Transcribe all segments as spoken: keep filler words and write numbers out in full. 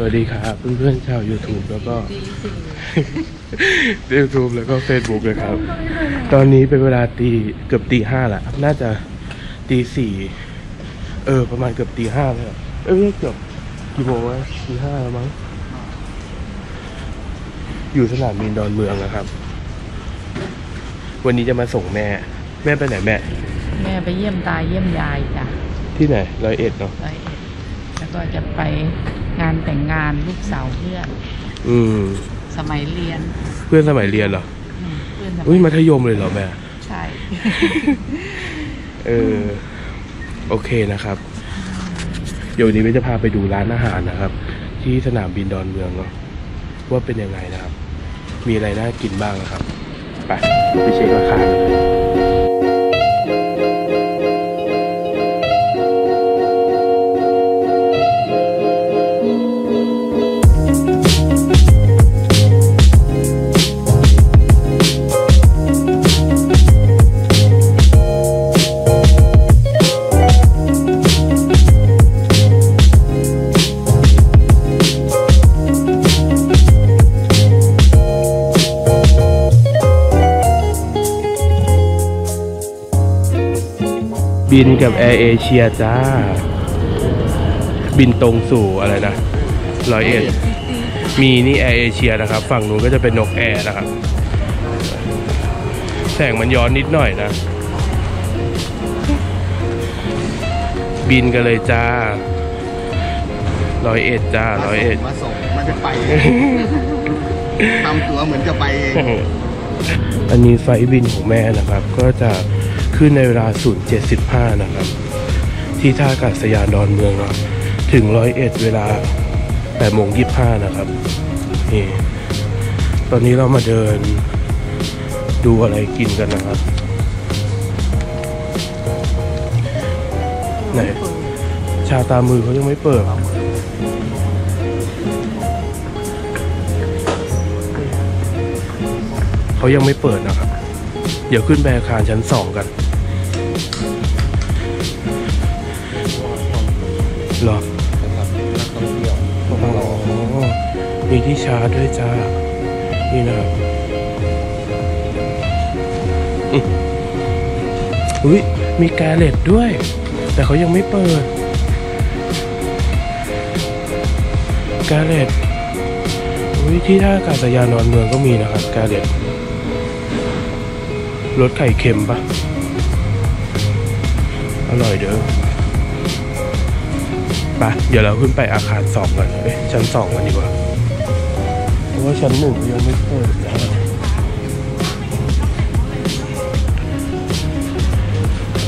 สวัสดีครับเพื่อนๆชาว YouTube แล้วก็ YouTube แล้วก็ Facebook เลยครับตอนนี้เป็นเวลาตีเกือบตีห้าละน่าจะตีสี่เออประมาณเกือบตีห้าเลยเอ้ยเกือบกี่โมงวะตีห้าแล้วมั้งอยู่สนามบินดอนเมืองนะครับวันนี้จะมาส่งแม่แม่ไปไหนแม่แม่ไปเยี่ยมตาเยี่ยมยายจ้ะที่ไหนร้อยเอ็ดเนาะร้อยเอ็ดแล้วก็จะไปงานแต่งงานลูกสาวเพื่อนอืมสมัยเรียนเพื่อนสมัยเรียนเหรอเพื่อนสมัยอุ้ยมัธยมเลยเหรอแม่ใช่เออโอเคนะครับเดี๋ยวนี้จะพาไปดูร้านอาหารนะครับที่สนามบินดอนเมืองเนาะว่าเป็นยังไงนะครับมีอะไรน่ากินบ้างนะครับไปไปเช็คราคาบินกับแอร์เอเชียจ้าบินตรงสู่อะไรนะร้อยเอ็ดมีนี่แอร์เอเชียนะครับฝั่งนู้นก็จะเป็นนกแอร์นะครับแสงมันย้อนนิดหน่อยนะบินกันเลยจ้าร้อยเอ็ดจ้าร้อยเอ็ดมาส่งมันจะไปทำตัวเหมือนจะไปเองอันนี้ไฟบินของแม่นะครับก็จะขึ้นในเวลา ศูนย์ เจ็ดสิบห้า นะครับที่ท่าอากาศยานดอนเมืองเนาะถึงร้อยเอ็ดเวลา แปดโมงยี่สิบห้า นะครับนี่ตอนนี้เรามาเดินดูอะไรกินกันนะครับไหนชาตามือเขายังไม่เปิดเขายังไม่เปิดนะครับเดี๋ยวขึ้นไปอาคารชั้นสองกันหรอมีที่ชาร์จด้วยจ้านี่นะครับอุ้ยมีแกลเล็ตด้วยแต่เขายังไม่เปิดแกลเล็ตอุ้ยที่ท่าอากาศยานดอนเมืองก็มีนะครับแกลเล็ตรสไข่เค็มปะอร่อยเด้อไปเดี๋ยวเราขึ้นไปอาคารสองกันเอ้ยชั้นสองกันดีกว่าเพราะว่าชั้นหนึ่งยังไม่เปิดนะ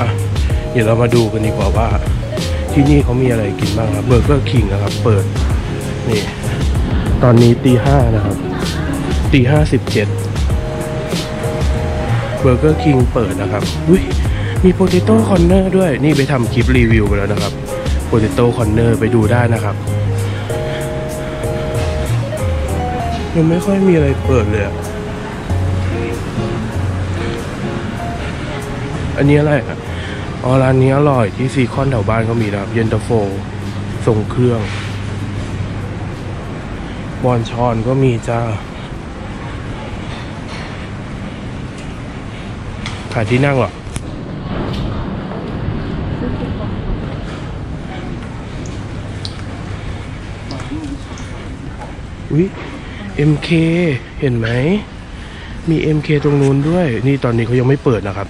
อ่ะเดี๋ยวเรามาดูกันดีกว่าว่าที่นี่เขามีอะไรกินบ้างครับเบอร์เกอร์คิงนะครับเปิดนี่ตอนนี้ตีห้านะครับตีห้าสิบเจ็ดเบอร์เกอร์คิงเปิดนะครับอุ้ยมีโปเตโต้คอร์เนอร์ด้วยนี่ไปทำคลิปรีวิวไปแล้วนะครับโปเตโต้คอร์เนอร์ไปดูได้นะครับยังไม่ค่อยมีอะไรเปิดเลยอันนี้อะไรครับอ๋อร้านนี้อร่อยที่ซีคอนแถวบ้านก็มีนะครับเย็นตาโฟทรงเครื่องบอนชอนก็มีจ้าขายที่นั่งหรออุ้ย เอ็ม เค เห็นไหมมี เอ็ม เค ตรงนู้นด้วยนี่ตอนนี้เขายังไม่เปิดนะครับ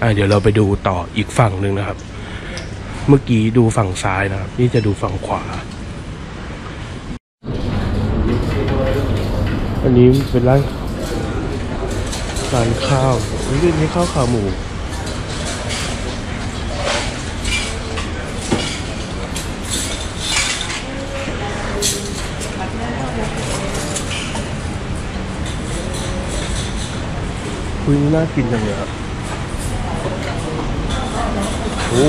อ่ะเดี๋ยวเราไปดูต่ออีกฝั่งหนึ่งนะครับเมื่อกี้ดูฝั่งซ้ายนะครับนี่จะดูฝั่งขวาอันนี้เป็นร้านร้านข้าวนี่เรื่องนี้ข้าวขาหมูคุณน่ากินจังเลยครับโอ้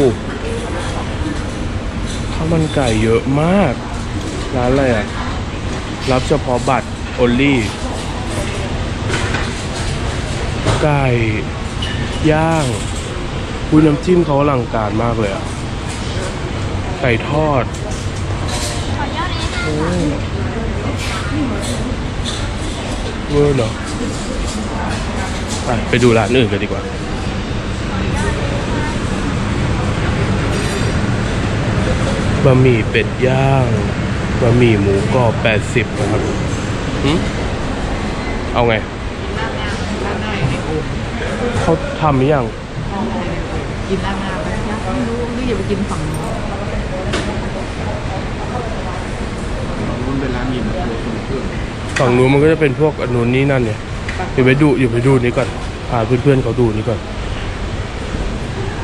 ข้าวมันไก่เยอะมากร้านอะไรอ่ะรับเฉพาะบัตรโอลี่ไก่ย่าง อุ้ยน้ำจิ้มเขาอลังการมากเลยอะไก่ทอดเวอร์เนาะไปดูร้านอื่นกันดีกว่าบะหมี่เป็ดย่างบะหมี่หมูกรอบแปดสิบนะครับหืมเอาไงเขาทำหรือยังกินร้านอาหารไปนะรู้หรืออย่าไปกินฝั่งนู้นนู้นเป็นร้านยิมฝั่งนู้นมันก็จะเป็นพวกนู้นนี่นั่นเนี่ยอยู่ไปดูอยู่ไปดูนี้ก่อนพาเพื่อนๆเขาดูนี้ก่อน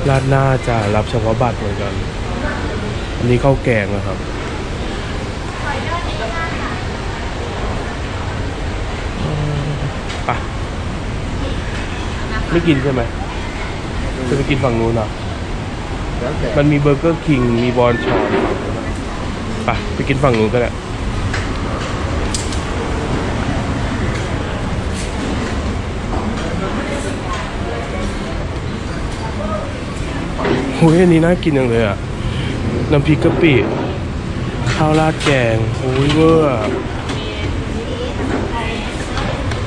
ร้านหน้าจะรับเฉพาะบัตรเหมือนกันอันนี้ข้าวแกงนะครับไปไม่กินใช่ไหมจะไปกินฝั่งนู้นนะมันมีเบอร์เกอร์คิงมีบอนชอนไปไปกินฝั่งนู้นก็ได้โอ้ยอันนี้น่ากินจังเลยอ่ะน้ำพริกกะปิข้าวราดแกงโอ้ยเวอร์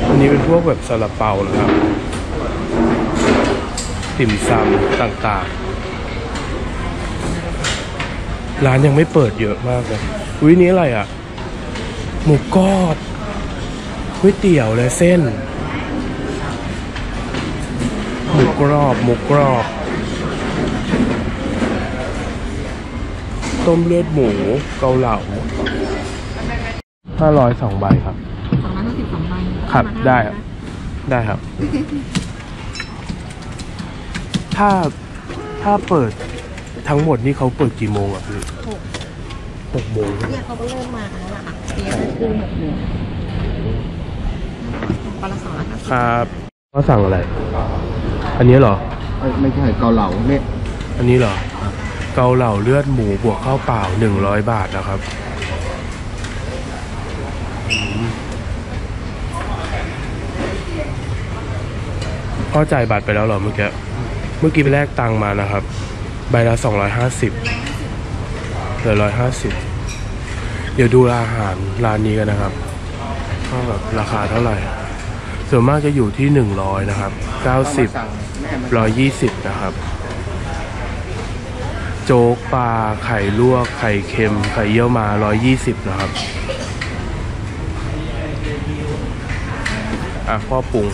อันนี้เป็นพวกแบบซาลาเปานะครับติ่มซำต่างๆร้านยังไม่เปิดเยอะมากเลยอุ้ยนี้อะไรอ่ะหมูกรอบก๋วยเตี๋ยวและเส้นหมูกรอบหมูกรอบต้มเลือดหมูเกาเหลาห้าร้อยสองใบครับสองร้อยห้าสิบสองใบครับได้ครับได้ครับถ้าถ้าเปิดทั้งหมดนี่เขาเปิดกี่โมงอ่ะพี่หกโมงเนี่ยเขาก็เริ่มมาแล้วล่ะค่ะเที่ยงคืนหกโมงปลาสองครับก็สั่งอะไรอันนี้เหรอไม่ใช่เกาเหลาเนี่ยอันนี้เหรอเกาเหลาเลือดหมูบวกข้าวเปล่าหนึ่งร้อยบาทนะครับพ่อจ่ายบัตรไปแล้วเหรอเมื่อกี้เมื่อกี้ไปแลกตังมานะครับใบละสองร้อยห้าสิบเหลือร้อยห้าสิบเดี๋ยวดูอาหารร้านนี้กันนะครับว่าแบบราคาเท่าไหร่ส่วนมากจะอยู่ที่หนึ่งร้อยนะครับเก้าสิบร้อยยี่สิบนะครับโจ๊กปลาไข่ลวกไข่เค็มไข่เยี่ยวมาหนึ่งร้อยยี่สิบนะครับอ่ะพ่อปรุง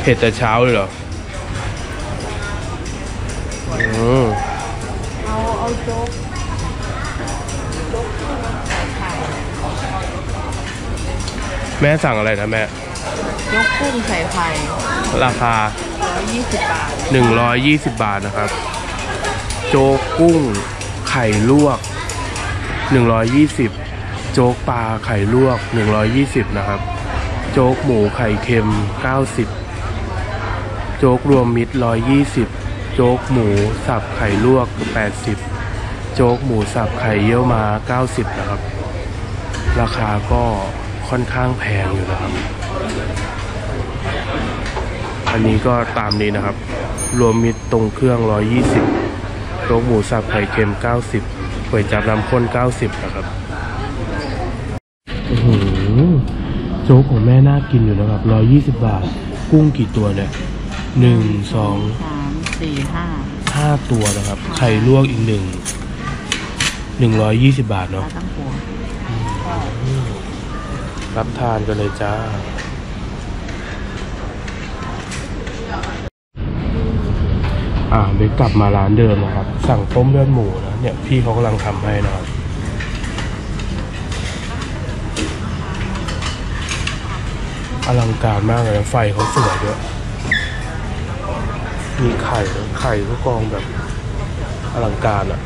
เผ็ดแต่เช้าเลยเหรออืมเอาเอาโจ๊กแม่สั่งอะไรนะแม่ยกกุ้งใส่ไข่ราคาหนึ่งร้อยยี่สิบบาทหนึ่งร้อยยี่สิบบาทนะครับโจ๊กกุ้งไข่ลวกหนึ่งร้อยยี่สิบโจ๊กปลาไข่ลวกหนึ่งร้อยยี่สิบนะครับโจ๊กหมูไข่เค็มเก้าสิบโจ๊กรวมมิตรหนึ่งร้อยยี่สิบโจ๊กหมูสับไข่ลวกแปดสิบโจ๊กหมูสับไข่เยี่ยวม้าเก้าสิบนะครับราคาก็ค่อนข้างแพงอยู่นะครับอันนี้ก็ตามนี้นะครับรวมมิตรตรงเครื่องหนึ่งร้อยยี่สิบโต๊ะหมูสับไข่เค็มเก้าสิบก๋วยจับน้ำข้นเก้าสิบนะครับโอ้โหโจ๊กของแม่น่ากินอยู่นะครับหนึ่งร้อยยี่สิบบาทกุ้งกี่ตัวเนี่ยหนึ่ง สอง สาม สี่ ห้า ห้าตัวนะครับไข่ลวกอีกหนึ่ง หนึ่งร้อยยี่สิบบาทเนาะรับทานกันเลยจ้าอ่าไปกลับมาร้านเดิมนะครับสั่งต้มเลือดหมูนะเนี่ยพี่เขากำลังทำให้นะครับอลังการมากเลยนะไฟเขาสวยด้วยมีไข่ไข่ก็กองแบบอลังการอะ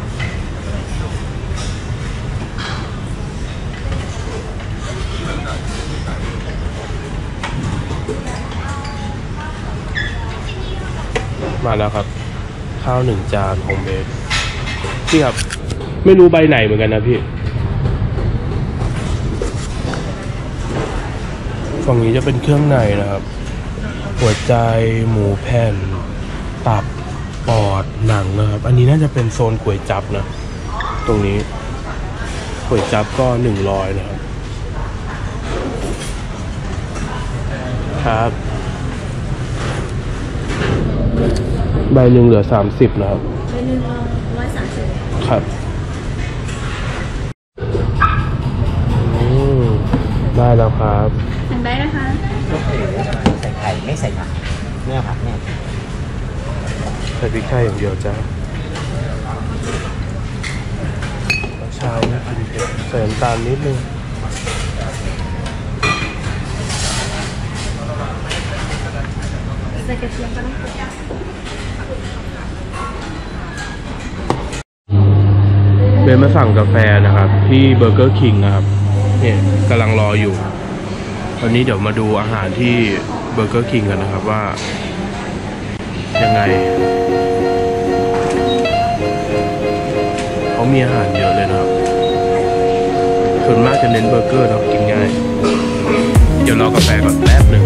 มาแล้วครับข้าวหนึ่งจานโฮมเมดพี่ครับไม่รู้ใบไหนเหมือนกันนะพี่ ฝั่งนี้จะเป็นเครื่องในนะครับหัวใจหมูแผ่นตับปอดหนังนะครับอันนี้น่าจะเป็นโซนก๋วยจั๊บนะตรงนี้ก๋วยจั๊บก็หนึ่งร้อยนะครับครับใบหนึ่งเหลือสามสิบนะครับใบหนึ่งร้อยสามสิบครับได้แล้วครับสั่งได้นะคะใส่ไข่ไม่ใส่ผักเนื้อผักเนี่ยใส่พริกไทยอย่างเดียวจ้าเช้าใส่น้ำตาลนิดนึงใส่กระเทียมกันเบนมาสั่งกาแฟนะครับที่เบอร์เกอร์คิงนะครับเนี่ยกำลังรออยู่ตอนนี้เดี๋ยวมาดูอาหารที่เบอร์เกอร์คิงกันนะครับว่ายังไงเขามีอาหารเยอะเลยนะครับส่วนมากจะเน้นเบอร์เกอร์เรากินง่ายเดี๋ยวรอกาแฟก่อนแป๊บหนึ่ง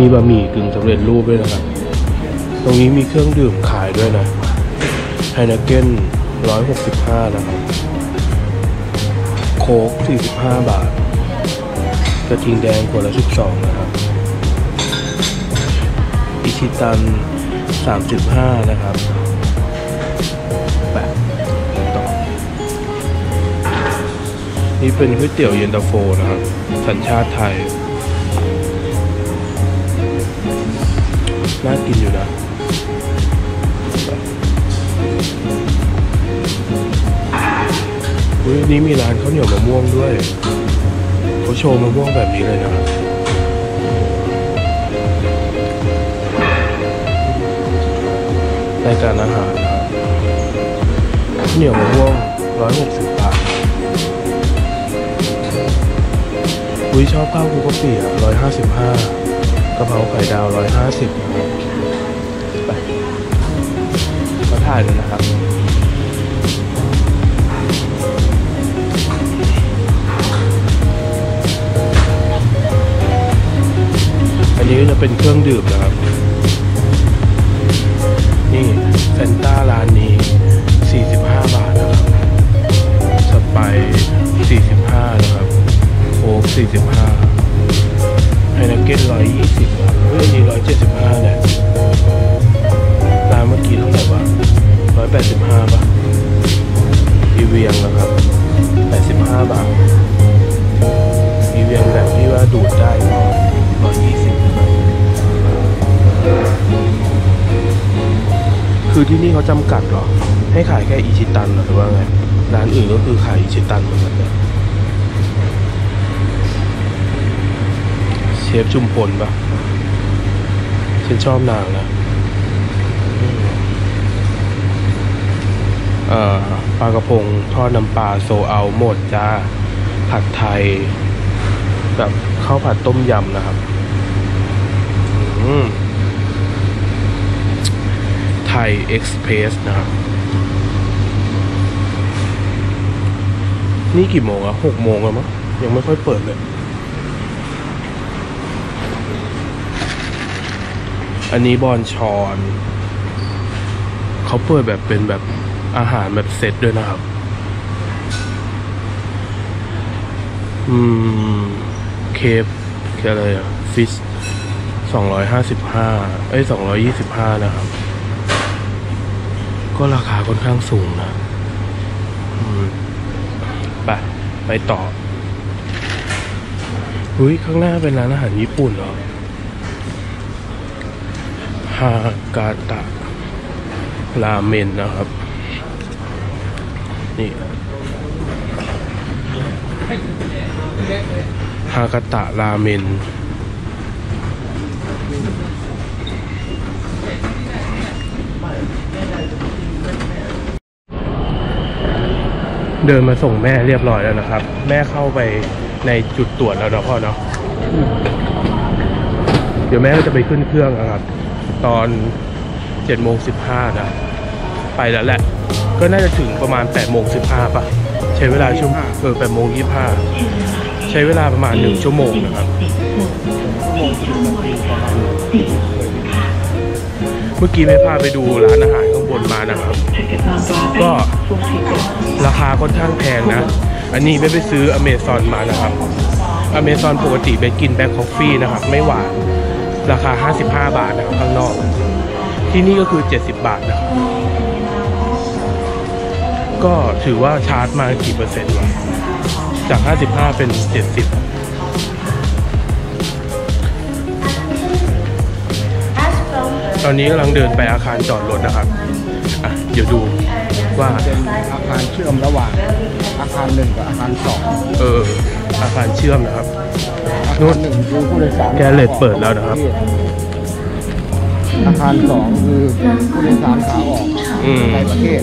มีบะหมี่กึ่งสำเร็จรูปด้วยนะครับตรงนี้มีเครื่องดื่มขายด้วยนะไฮเนเก้นหนึ่งร้อยหกสิบห้านะครับโค้กสี่สิบห้าบาทกระทิงแดงขวดละสิบสองนะครับอิชิตันสามสิบห้านะครับแบบต่อนี่เป็นก๋วยเตี๋ยวเย็นตาโฟนะครับสัญชาติไทยน่ากินอยู่นะอุ้ยนี้มีร้านข้าวเหนียวมะม่วงด้วยเขาโชว์มะม่วงแบบนี้เลยนะครับรายการอาหารข้าวเหนียวมะม่วงร้อยหกสิบบาทอุ้ยชอบข้าวคุกกะปิอ่ะร้อยห้าสิบห้ากะเพราไข่ดาวหนึ่งร้อยห้าสิบนะครับไปมาถ่ายเลยนะครับอันนี้จะเป็นเครื่องดื่มนะครับนี่เฟนต้าร้านนี้สี่สิบห้าบาทนะครับสไปซ์สี่สิบห้านะครับโค้กสี่สิบห้าไฮนักเก็ตร้อยยี่สิบเฮ้ยนี่ร้อยเจ็ดสิบห้าเนี่ยร้านเมื่อกี้เท่าไหร่วะร้อยแปดสิบห้าบาทอีเวียงนะครับแปดสิบห้าบาทอีเวียงแบบที่ว่าดูดได้ร้อยยี่สิบคือที่นี่เขาจำกัดหรอให้ขายแค่อิชิตันหรือว่าไงร้านอื่นก็คือขายอิชิตันเหมือนกันเลยเชฟชุมพลปะฉันชอบนางนะเอ่อปลากระพงทอดน้ำปลาโซเอาหมดจ้าผัดไทยแบบข้าวผัดต้มยำนะครับไทยเอ็กซ์เพรสนะครับนี่กี่โมงอะหกโมงแล้วมั้งยังไม่ค่อยเปิดเลยอันนี้บอนชอนเขาเปิดแบบเป็นแบบอาหารแบบเซตด้วยนะครับอืมเคฟอะไรอะฟิชสองร้อยห้าสิบห้าไอ้สองร้อยยี่สิบห้านะครับก็ราคาค่อนข้างสูงนะอืมไปไปต่อ อุ้ยข้างหน้าเป็นร้านอาหารญี่ปุ่นเหรอฮากาตะราเมนนะครับนี่ฮากาตะราเมนเดินมาส่งแม่เรียบร้อยแล้วนะครับแม่เข้าไปในจุดตรวจแล้วเนาะพ่อเนาะเดี๋ยวแม่ก็จะไปขึ้นเครื่องนะครับตอนเจ็ดโมงสิบห้านะไปแล้วแหละก็น่าจะถึงประมาณแปดโมงสิบห้าป่ะใช้เวลาชั่วโมงเออแปดโมงยี่ห้าใช้เวลาประมาณหนึ่งชั่วโมงนะครับเมื่อกี้แม่พาไปดูร้านอาหารข้างบนมานะครับก็ราคาค่อนข้างแพงนะอันนี้ไม่ไปซื้ออเมซอนมานะครับอเมซอนปกติไปกินแบล็คคอฟฟี่นะครับไม่หวานราคาห้าสิบห้าบาทนะครับข้างนอกที่นี่ก็คือเจ็ดสิบบาทนะครับก็ถือว่าชาร์จมากี่เปอร์เซ็นต์วะจากห้าสิบห้าเป็นเจ็ดสิบตอนนี้กำลังเดินไปอาคารจอดรถนะครับอ่ะเดี๋ยวดูว่าอาคารเชื่อมระหว่างอาคารหนึ่งกับอาคารสองเอออาคารเชื่อมนะครับโน้ตหนึ่งคือผู้โดยสารแกเลตเปิดแล้วนะครับอาคารสองคือผู้โดยสารขาออกในประเทศ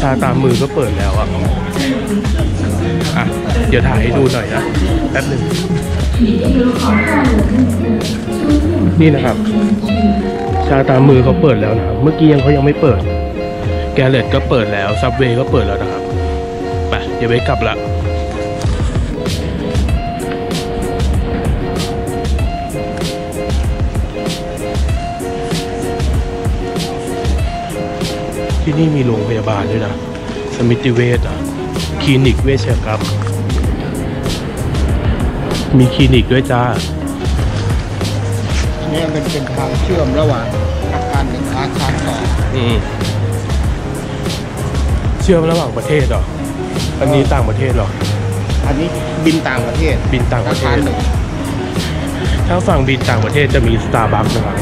ชาตามมือก็เปิดแล้วอ่ะอ่ะเดี๋ยวถ่ายให้ดูหน่อยนะแป๊บหนึ่งนี่นะครับชาตามมือเขาเปิดแล้วนะครับเมื่อกี้ยังเขายังไม่เปิดแกลเลตก็เปิดแล้วซับเวย์ก็เปิดแล้วนะครับไปเดี๋ยวไปกลับละที่นี่มีโรงพยาบาลด้วยนะสมิติเวชอ่ะคลินิกเวชกรรมมีคลินิกด้วยจ้าเนี่ยมันเป็นทางเชื่อมระหว่างอาคารหนึ่งอาคารสองอืมเชื่อมระหว่างประเทศหรออันนี้ต่างประเทศหรออันนี้บินต่างประเทศบินต่างประเทศถ้าฝั่งบินต่างประเทศจะมีสตาร์บัคนะครับ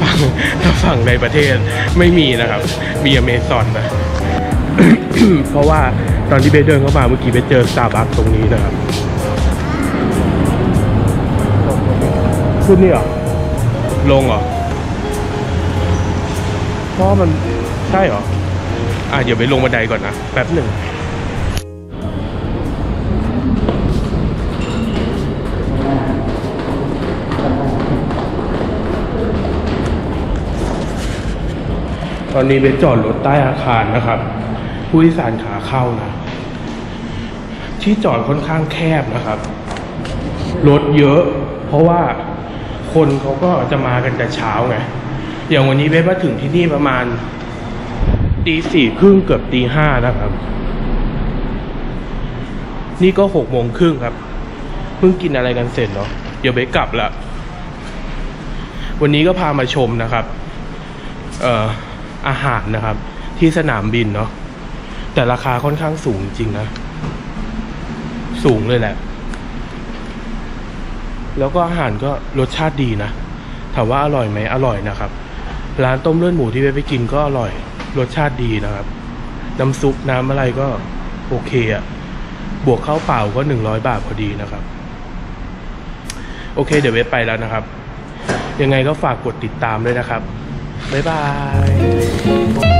ฝั่งถ้าฝั่งในประเทศไม่มีนะครับมีอเมซอนนะ เพราะว่าตอนที่เบเดินเข้ามาเมื่อกี้ไปเจอสตาร์บัคตรงนี้นะครับขึ้นนี่หรอลงหรอเพราะมันใช่หรออ่ะเดี๋ยวไปลงบันไดก่อนนะแป๊บหนึ่งตอนนี้ไปจอดรถใต้อาคารนะครับผู้โดยสารขาเข้านะที่จอดค่อนข้างแคบนะครับรถเยอะเพราะว่าคนเขาก็จะมากันแต่เช้าไงอย่างวันนี้เบ๊มาถึงที่นี่ประมาณตีสี่ครึ่งเกือบตีห้านะครับนี่ก็หกโมงครึ่งครับเพิ่งกินอะไรกันเสร็จเนาะเดี๋ยวเบ๊กลับละวันนี้ก็พามาชมนะครับเอ่ออาหารนะครับที่สนามบินเนาะแต่ราคาค่อนข้างสูงจริงนะสูงเลยแหละแล้วก็อาหารก็รสชาติดีนะถามว่าอร่อยไหมอร่อยนะครับร้านต้มเลือดหมูที่ไปไปกินก็อร่อยรสชาติดีนะครับน้ำซุปน้ำอะไรก็โอเคอะบวกข้าวเปล่าก็หนึ่งร้อยบาทพอดีนะครับโอเคเดี๋ยวไปแล้วนะครับยังไงก็ฝากกดติดตามด้วยนะครับบ๊ายบาย